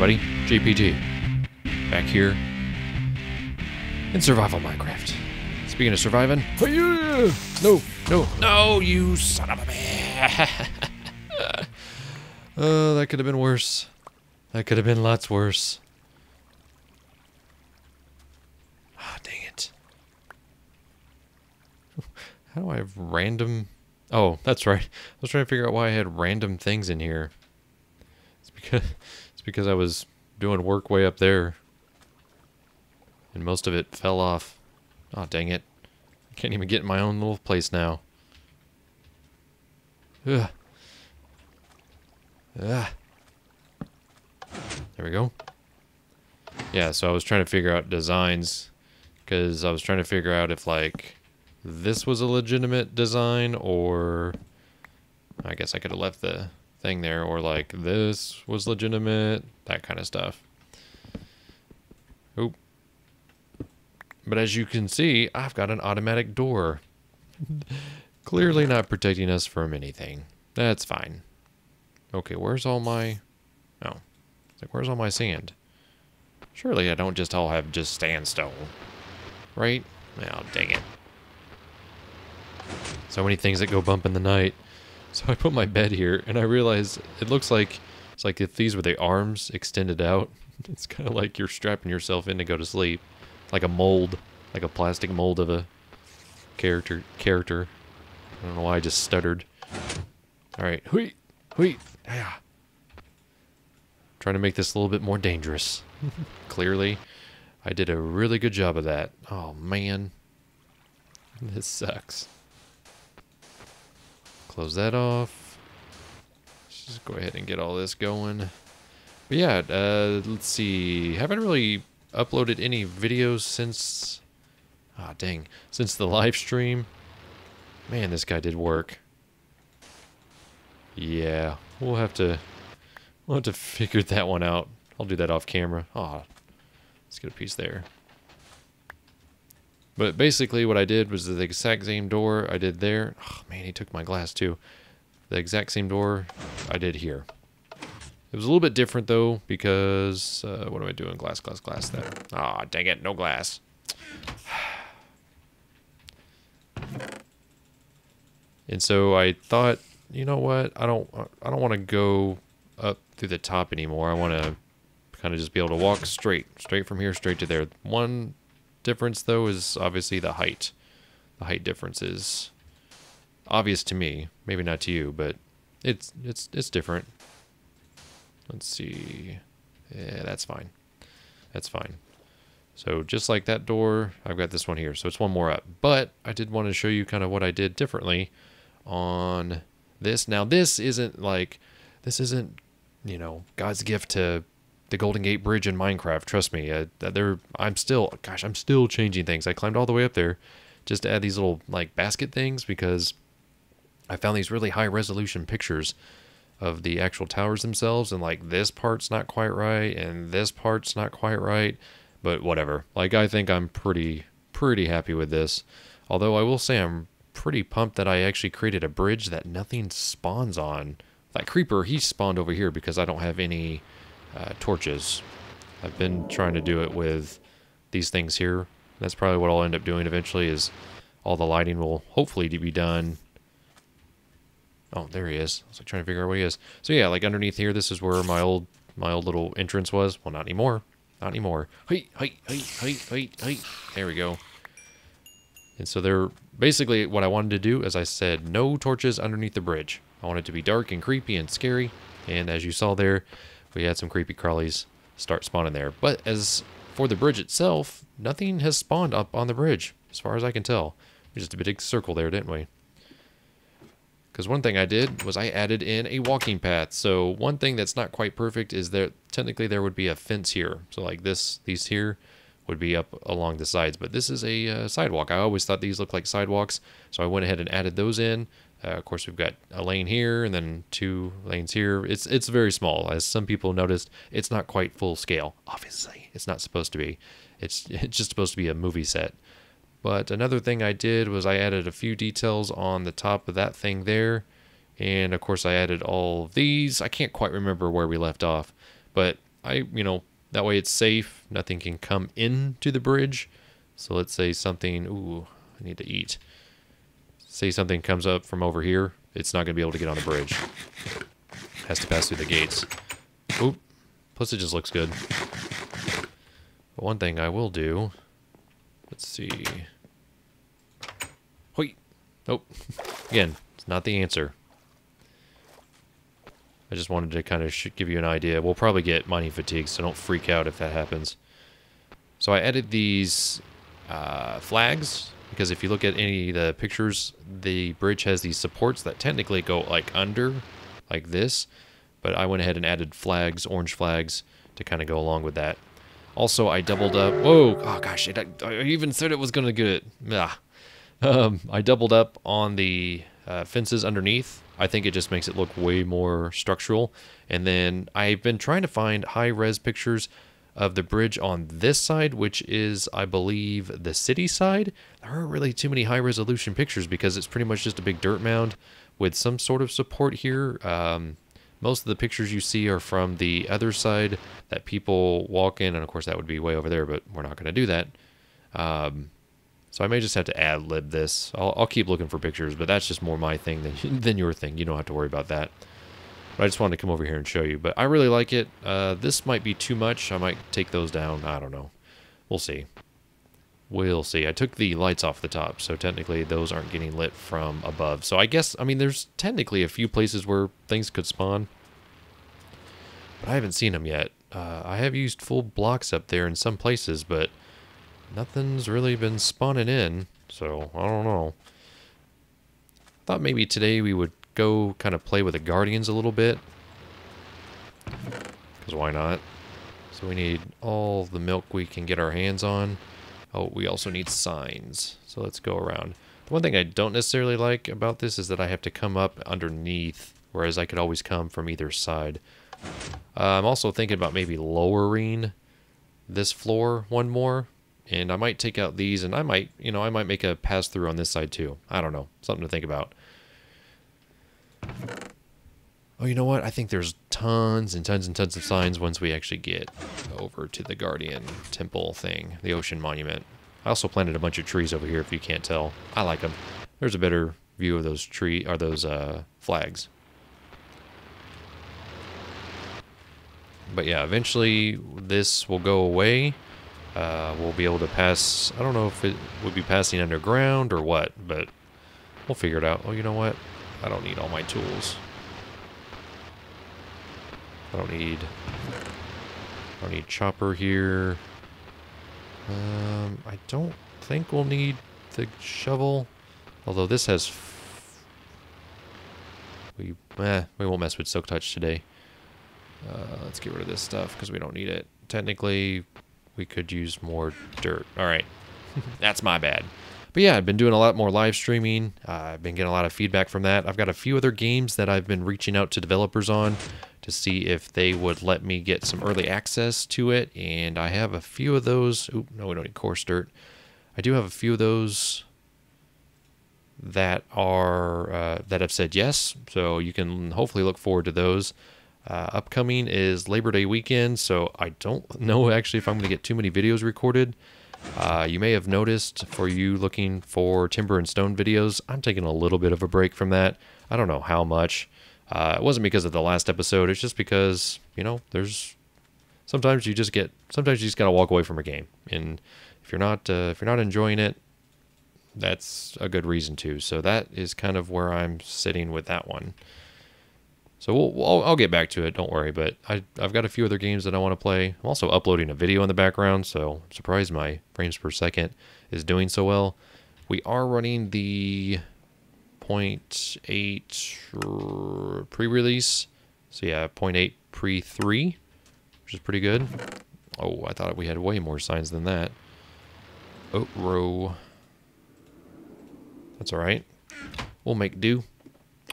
buddy. JPT. Back here. In survival Minecraft. Speaking of surviving... No, no, no, you son of a man. Oh, that could have been worse. That could have been lots worse. Ah, oh, dang it. How do I have random... Oh, that's right. I was trying to figure out why I had random things in here. It's because I was doing work way up there. And most of it fell off. Oh, dang it. I can't even get in my own little place now. Ugh. Ah. There we go. Yeah, so I was trying to figure out designs. Because I was trying to figure out if, like, this was a legitimate design, or... I guess I could have left the thing there, or, like, this was legitimate. That kind of stuff. Oop. But as you can see, I've got an automatic door. Clearly not protecting us from anything. That's fine. Okay, where's all my... Oh. It's like, where's all my sand? Surely I don't just all have just sandstone. Right? Oh, dang it. So many things that go bump in the night. So I put my bed here, and I realize it looks like... It's like if these were the arms extended out. It's kind of like you're strapping yourself in to go to sleep. Like a mold. Like a plastic mold of a character. I don't know why I just stuttered. Alright. Hui! Hui! Yeah. Trying to make this a little bit more dangerous. Clearly, I did a really good job of that. Oh, man. This sucks. Close that off. Let's just go ahead and get all this going. But yeah, let's see. Haven't really uploaded any videos since... Ah, dang. Since the live stream. Man, this guy did work. Yeah, we'll have to figure that one out. I'll do that off camera. Ah, let's get a piece there. But basically what I did was the exact same door I did there. Oh man, he took my glass too. The exact same door I did here. It was a little bit different though, because what am I doing? Glass there. Ah, dang it, no glass. And so I thought, you know what? I don't want to go up through the top anymore. I want to kind of just be able to walk straight from here, straight to there. One difference though is obviously the height. The height difference is obvious to me, maybe not to you, but it's different. Let's see. Yeah, that's fine. That's fine. So just like that door, I've got this one here. So it's one more up. But I did want to show you kind of what I did differently on this. Now this isn't, you know, God's gift to the Golden Gate Bridge in Minecraft. Trust me, I'm still changing things. I climbed all the way up there just to add these little like basket things because I found these really high resolution pictures of the actual towers themselves. And like this part's not quite right. And this part's not quite right, but whatever. Like I think I'm pretty happy with this. Although I will say I'm pretty pumped that I actually created a bridge that nothing spawns on. That creeper, he spawned over here because I don't have any torches. I've been trying to do it with these things here. That's probably what I'll end up doing eventually is all the lighting will hopefully be done. Oh, there he is. I was like, trying to figure out where he is. So yeah, like underneath here, this is where my old little entrance was. Well, not anymore. Not anymore. Hey, hey, hey, hey, hey, hey. There we go. And so they're basically what I wanted to do is I said no torches underneath the bridge. I want it to be dark and creepy and scary, and as you saw there, we had some creepy crawlies start spawning there. But as for the bridge itself, nothing has spawned up on the bridge, as far as I can tell. We just did a big circle there, didn't we? Because one thing I did was I added in a walking path. So one thing that's not quite perfect is that technically there would be a fence here. So like this, these here would be up along the sides. But this is a sidewalk. I always thought these looked like sidewalks, so I went ahead and added those in. Of course, we've got a lane here and then 2 lanes here. It's very small. As some people noticed, it's not quite full scale. Obviously, it's not supposed to be. It's just supposed to be a movie set. But another thing I did was I added a few details on the top of that thing there. And, of course, I added all of these. I can't quite remember where we left off. But that way it's safe. Nothing can come into the bridge. So let's say something, ooh, I need to eat. Say something comes up from over here. It's not going to be able to get on the bridge. It has to pass through the gates. Oop. Plus it just looks good. But one thing I will do, let's see. Hoi. Nope. Again, it's not the answer. I just wanted to kind of give you an idea. We'll probably get mining fatigue, so don't freak out if that happens. So I added these flags, because if you look at any of the pictures, the bridge has these supports that technically go like under, like this. But I went ahead and added flags, orange flags, to kind of go along with that. Also, I doubled up. Whoa! Oh gosh! I even said it was gonna get it. Ah. I doubled up on the fences underneath. I think it just makes it look way more structural. And then I've been trying to find high-res pictures of the bridge on this side, which is, I believe, the city side. There aren't really too many high-resolution pictures because it's pretty much just a big dirt mound with some sort of support here. Most of the pictures you see are from the other side that people walk in, and of course that would be way over there, but we're not going to do that. So I may just have to ad-lib this. I'll keep looking for pictures, but that's just more my thing than your thing. You don't have to worry about that. But I just wanted to come over here and show you. But I really like it. This might be too much. I might take those down. I don't know. We'll see. We'll see. I took the lights off the top, so technically those aren't getting lit from above. So I guess, I mean, there's technically a few places where things could spawn. But I haven't seen them yet. I have used full blocks up there in some places, but nothing's really been spawning in, so I don't know. Thought maybe today we would go kind of play with the Guardians a little bit. Because why not? So we need all the milk we can get our hands on. Oh, we also need signs. So let's go around. The one thing I don't necessarily like about this is that I have to come up underneath, whereas I could always come from either side. I'm also thinking about maybe lowering this floor one more. And I might take out these, and I might, I might make a pass-through on this side, too. I don't know. Something to think about. Oh, you know what? I think there's tons and tons and tons of signs once we actually get over to the Guardian Temple thing, the Ocean Monument. I also planted a bunch of trees over here, if you can't tell. I like them. There's a better view of those flags. But yeah, eventually this will go away. We'll be able to pass. I don't know if it would be passing underground or what, but we'll figure it out. Oh, you know what? I don't need all my tools. I don't need chopper here. I don't think we'll need the shovel. Although this has, we won't mess with silk touch today. Let's get rid of this stuff because we don't need it. Technically, we could use more dirt. All right. That's my bad. But yeah, I've been doing a lot more live streaming. I've been getting a lot of feedback from that. I've got a few other games that I've been reaching out to developers on to see if they would let me get some early access to it. And I have a few of those. Oop, no, we don't need coarse dirt. I do have a few of those that are that have said yes. So you can hopefully look forward to those. Upcoming is Labor Day weekend, so I don't know actually if I'm going to get too many videos recorded. You may have noticed, for you looking for Timber and Stone videos, I'm taking a little bit of a break from that. I don't know how much. It wasn't because of the last episode. It's just because, there's sometimes you just gotta walk away from a game, and if you're not enjoying it, that's a good reason to. So that is kind of where I'm sitting with that one. So I'll get back to it, don't worry, but I've got a few other games that I want to play. I'm also uploading a video in the background, so I'm surprised my frames per second is doing so well. We are running the 0.8 pre-release, so yeah, 0.8 pre-3, which is pretty good. Oh, I thought we had way more signs than that. Oat row. That's all right. We'll make do.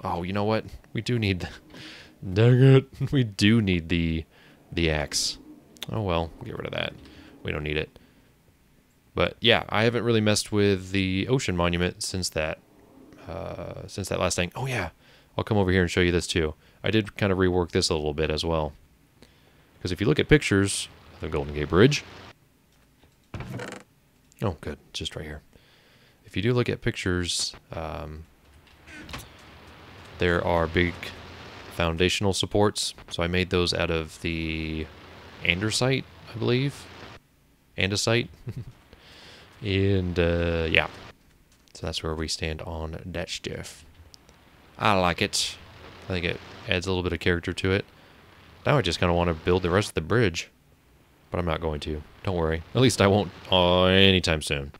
Oh, you know what? We do need the... Dang it. We do need the axe. Oh, well. Get rid of that. We don't need it. But, yeah. I haven't really messed with the Ocean Monument since that last thing. Oh, yeah. I'll come over here and show you this, too. I did kind of rework this a little bit as well. Because if you look at pictures of the Golden Gate Bridge... Oh, good. It's just right here. If you do look at pictures, there are big foundational supports. So I made those out of the andesite, I believe. Andesite. And, yeah. So that's where we stand on that stuff. I like it. I think it adds a little bit of character to it. Now I just kind of want to build the rest of the bridge. But I'm not going to. Don't worry. At least I won't anytime soon.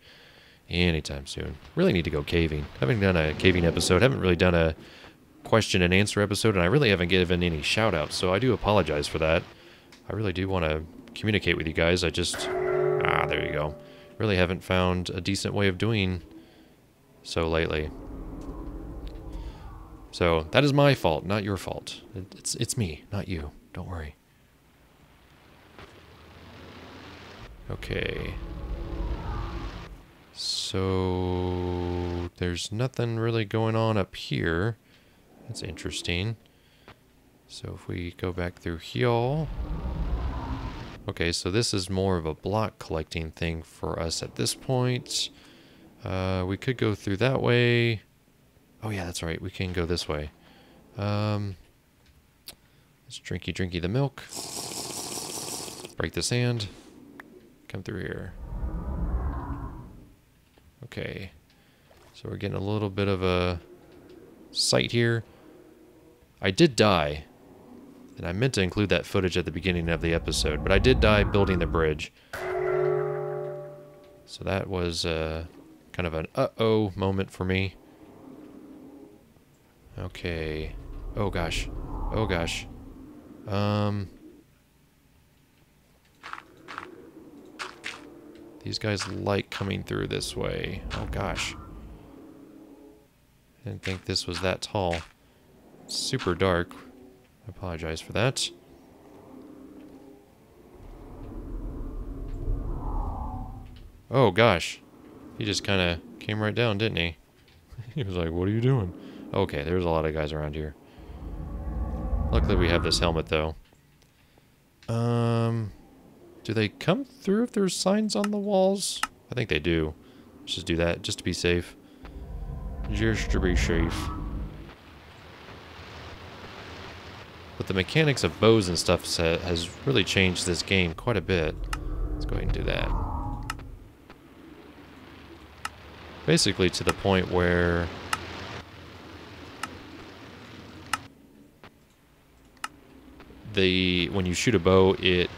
Anytime soon. Really need to go caving. Haven't done a caving episode. Haven't really done a question and answer episode. And I really haven't given any shout outs. So I do apologize for that. I really do want to communicate with you guys. I just... Ah, there you go. Really haven't found a decent way of doing so lately. So that is my fault, not your fault. It's me, not you. Don't worry. Okay. So there's nothing really going on up here. That's interesting. So if we go back through here. Okay, so this is more of a block collecting thing for us at this point. We could go through that way. Oh yeah, that's right. We can go this way. Let's drinky the milk. Break the sand. Come through here. Okay. So we're getting a little bit of a sight here. I did die. And I meant to include that footage at the beginning of the episode, but I did die building the bridge. So that was kind of an uh-oh moment for me. Okay. Oh gosh. Oh gosh. These guys like coming through this way. Oh gosh. I didn't think this was that tall. Super dark. I apologize for that. Oh gosh. He just kind of came right down, didn't he? He was like, what are you doing? Okay, there's a lot of guys around here. Luckily we have this helmet though. Do they come through if there's signs on the walls? I think they do. Let's just do that, just to be safe. Just to be safe. But the mechanics of bows and stuff has really changed this game quite a bit. Let's go ahead and do that. Basically to the point where... when you shoot a bow, it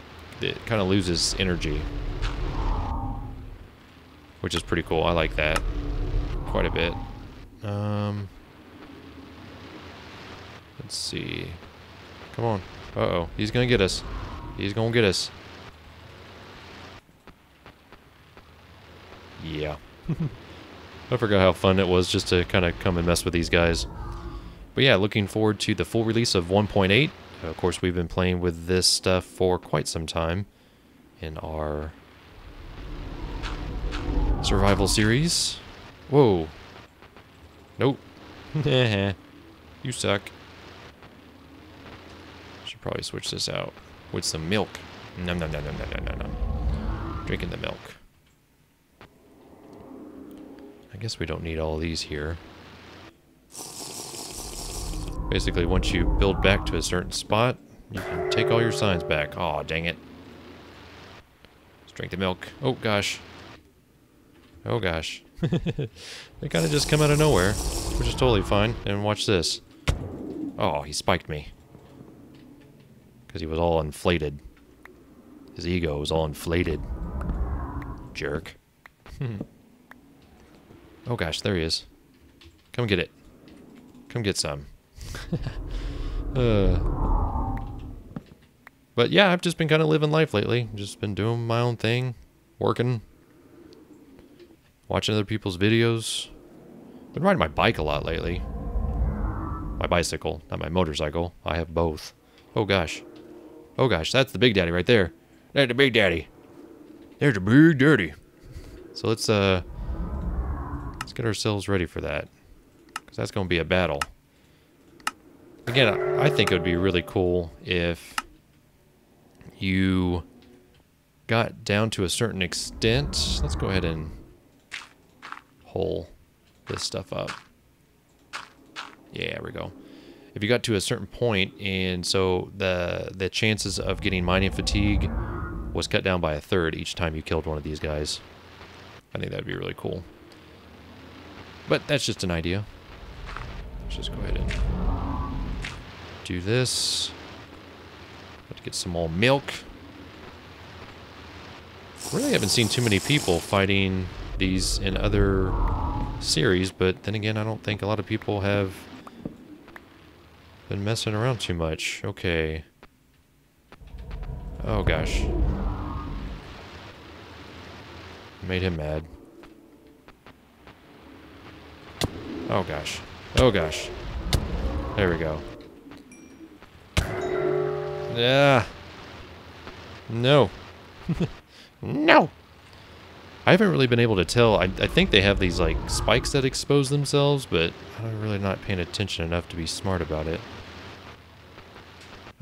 kind of loses energy. Which is pretty cool. I like that quite a bit. Let's see. Come on. Uh-oh. He's going to get us. He's going to get us. Yeah. I forgot how fun it was just to kind of come and mess with these guys. But yeah, looking forward to the full release of 1.8. Of course, we've been playing with this stuff for quite some time in our survival series. Whoa. Nope. You suck. Should probably switch this out with some milk. Nom nom nom nom nom nom nom. Drinking the milk. I guess we don't need all these here. Basically, once you build back to a certain spot, you can take all your signs back. Aw, dang it. Let's drink the milk. Oh, gosh. Oh, gosh. They kind of just come out of nowhere, which is totally fine. And watch this. Oh, he spiked me. Because he was all inflated. His ego was all inflated. Jerk. Oh, gosh, there he is. Come get it. Come get some. But yeah, I've just been kind of living life lately. Just been doing my own thing, working, watching other people's videos. Been riding my bike a lot lately. My bicycle, not my motorcycle. I have both. Oh gosh. Oh gosh, that's the big daddy right there. That's the big daddy. There's the big daddy. So let's get ourselves ready for that. Because that's going to be a battle. Again, I think it would be really cool if you got down to a certain extent. Let's go ahead and hole this stuff up. Yeah, there we go. If you got to a certain point, and so the chances of getting mining fatigue was cut down by 1/3 each time you killed one of these guys. I think that'd be really cool. But that's just an idea. Let's just go ahead and do this. Got to get some more milk. Really haven't seen too many people fighting these in other series, but then again, I don't think a lot of people have been messing around too much. Okay. Oh gosh. Made him mad. Oh gosh. Oh gosh. There we go. Yeah. No. No. I haven't really been able to tell. I think they have these like spikes that expose themselves, but I'm really not paying attention enough to be smart about it.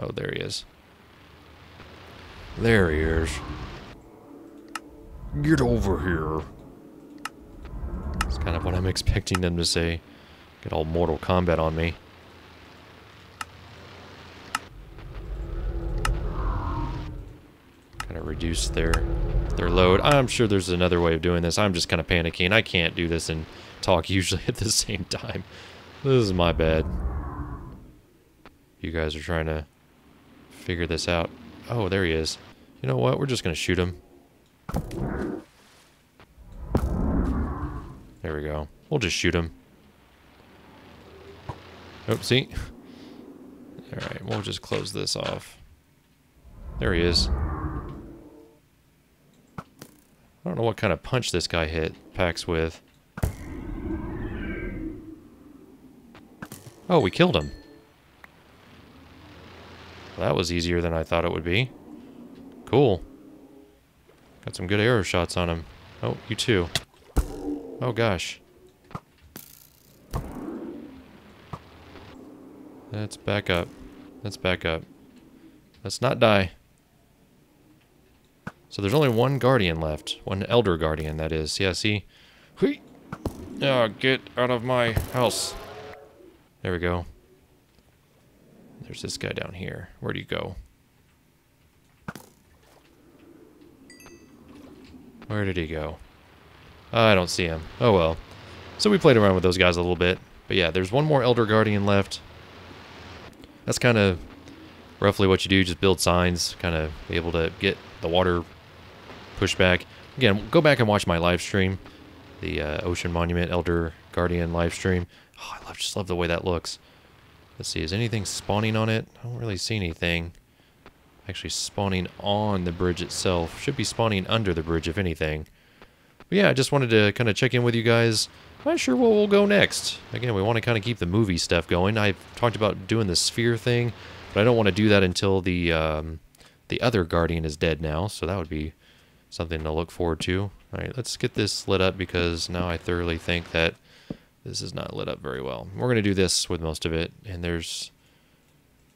Oh, there he is. There he is. Get over here. That's kind of what I'm expecting them to say. Get all Mortal Kombat on me. Kind of reduce their load. I'm sure there's another way of doing this. I'm just kind of panicking. I can't do this and talk usually at the same time. This is my bad. You guys are trying to figure this out. Oh, there he is. You know what? We're just going to shoot him. There we go. We'll just shoot him. Oopsie. Alright, we'll just close this off. There he is. I don't know what kind of punch this guy packs with. Oh, we killed him. Well, that was easier than I thought it would be. Cool. Got some good arrow shots on him. Oh, you too. Oh gosh. Let's back up. Let's back up. Let's not die. So there's only one Guardian left. One Elder Guardian, that is. Yeah, see? Whee! Oh, get out of my house. There we go. There's this guy down here. Where do you go? Where did he go? I don't see him. Oh well. So we played around with those guys a little bit. But yeah, there's one more Elder Guardian left. That's kind of roughly what you do. Just build signs. Kind of be able to get the water pushed back. Again, go back and watch my live stream. The Ocean Monument Elder Guardian live stream. Oh, I just love the way that looks. Let's see, is anything spawning on it? I don't really see anything actually spawning on the bridge itself. Should be spawning under the bridge, if anything. But yeah, I just wanted to kind of check in with you guys. I'm not sure where we'll go next. Again, we want to kind of keep the movie stuff going. I've talked about doing the sphere thing, but I don't want to do that until the other Guardian is dead now, so that would be something to look forward to. All right, let's get this lit up because now I thoroughly think that this is not lit up very well. We're going to do this with most of it, and there's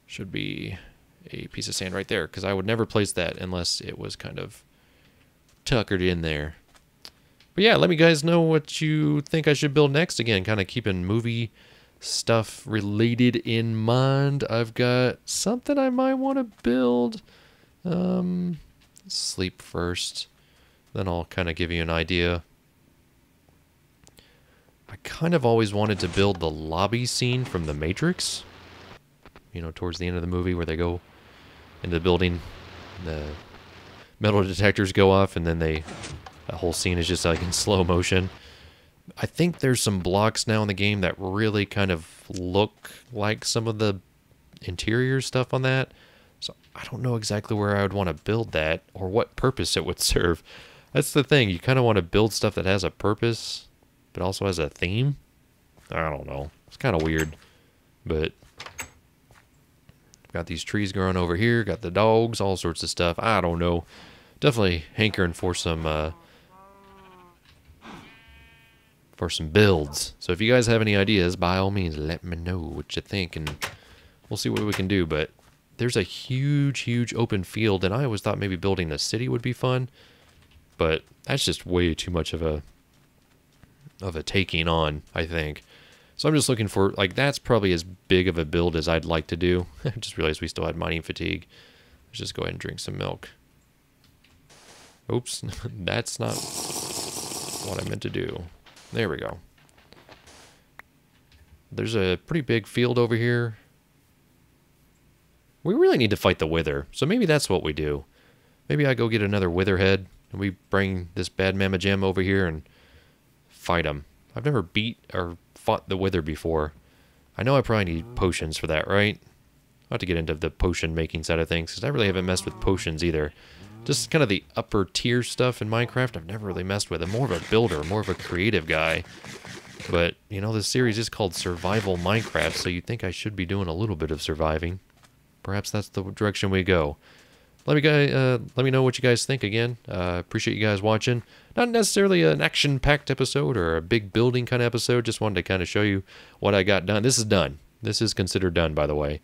should be a piece of sand right there, because I would never place that unless it was kind of tuckered in there. But yeah, let me guys know what you think I should build next. Again, kind of keeping movie stuff related in mind. I've got something I might want to build. Sleep first, then I'll kind of give you an idea. I kind of always wanted to build the lobby scene from the Matrix. You know, towards the end of the movie where they go into the building, the metal detectors go off, and then that whole scene is just like in slow motion. I think there's some blocks now in the game that really kind of look like some of the interior stuff on that. So I don't know exactly where I would want to build that or what purpose it would serve. That's the thing. You kind of want to build stuff that has a purpose, but also has a theme. I don't know. It's kind of weird. But got these trees growing over here. Got the dogs. All sorts of stuff. I don't know. Definitely hankering for some builds. So if you guys have any ideas, by all means, let me know what you think, and we'll see what we can do. But there's a huge, huge open field, and I always thought maybe building a city would be fun, but that's just way too much of a taking on, I think. So I'm just looking for, like, that's probably as big of a build as I'd like to do. I just realized we still had mining fatigue. Let's just go ahead and drink some milk. Oops, that's not what I meant to do. There we go. There's a pretty big field over here. We really need to fight the Wither, so maybe that's what we do. Maybe I go get another Wither head, and we bring this bad Mama Jam over here and fight him. I've never beat or fought the Wither before. I know I probably need potions for that, right? I'll have to get into the potion making side of things, because I really haven't messed with potions either. Just kind of the upper tier stuff in Minecraft, I've never really messed with. I'm more of a builder, more of a creative guy. But, you know, this series is called Survival Minecraft, so you'd think I should be doing a little bit of surviving. Perhaps that's the direction we go. Let me know what you guys think again. Appreciate you guys watching. Not necessarily an action-packed episode or a big building kind of episode. Just wanted to kind of show you what I got done. This is done. This is considered done, by the way.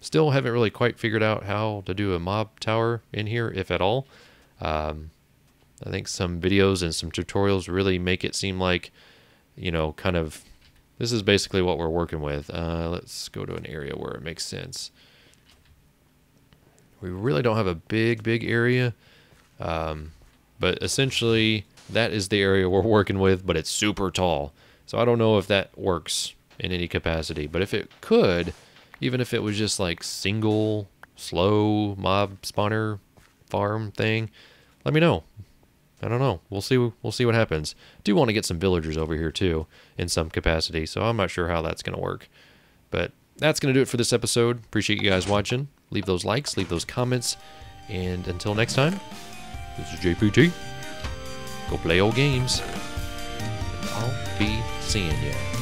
Still haven't really quite figured out how to do a mob tower in here, if at all. I think some videos and some tutorials really make it seem like, you know, kind of... This is basically what we're working with. Let's go to an area where it makes sense. We really don't have a big area. But essentially, that is the area we're working with, but it's super tall. So I don't know if that works in any capacity. But if it could, even if it was just like single, slow mob spawner farm thing, let me know. I don't know. We'll see what happens. Do want to get some villagers over here too in some capacity, so I'm not sure how that's going to work. But that's going to do it for this episode. Appreciate you guys watching. Leave those likes, leave those comments, and until next time, this is JPT. Go play old games. I'll be seeing ya.